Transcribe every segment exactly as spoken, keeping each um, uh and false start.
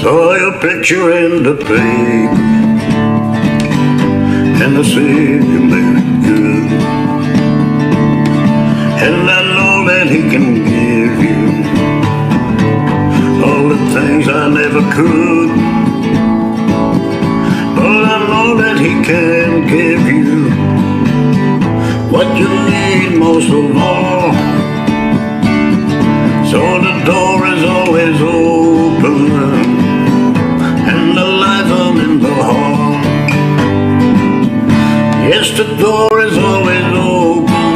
Saw your picture in the paper, and I see you made it good. And I know that he can give you all the things I never could. But I know that he can give you what you need most of all. So the door is always open, and the lights are in the hall. Yes, the door is always open,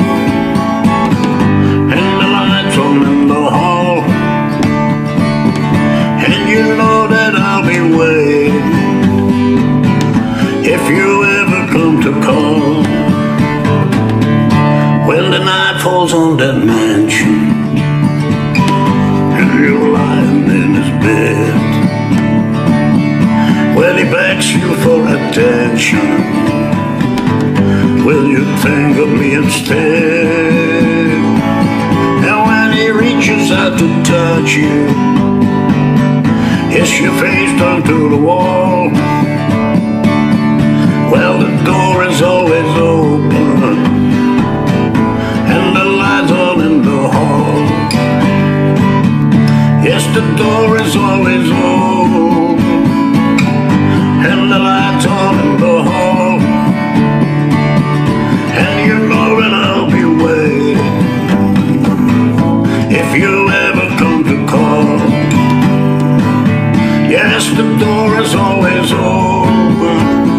and the lights are in the hall. And you know that I'll be waiting if you ever come to call. When the night falls on that mansion, and you're lying in his bed, when he begs you for attention, will you think of me instead? And when he reaches out to touch you, is your face turned to the wall? Well, the door is always open, and the lights are in the hall. Yes, the door is always open, and the lights on in the hall. And you know that I'll be waiting if you ever come to call. Yes, the door is always open,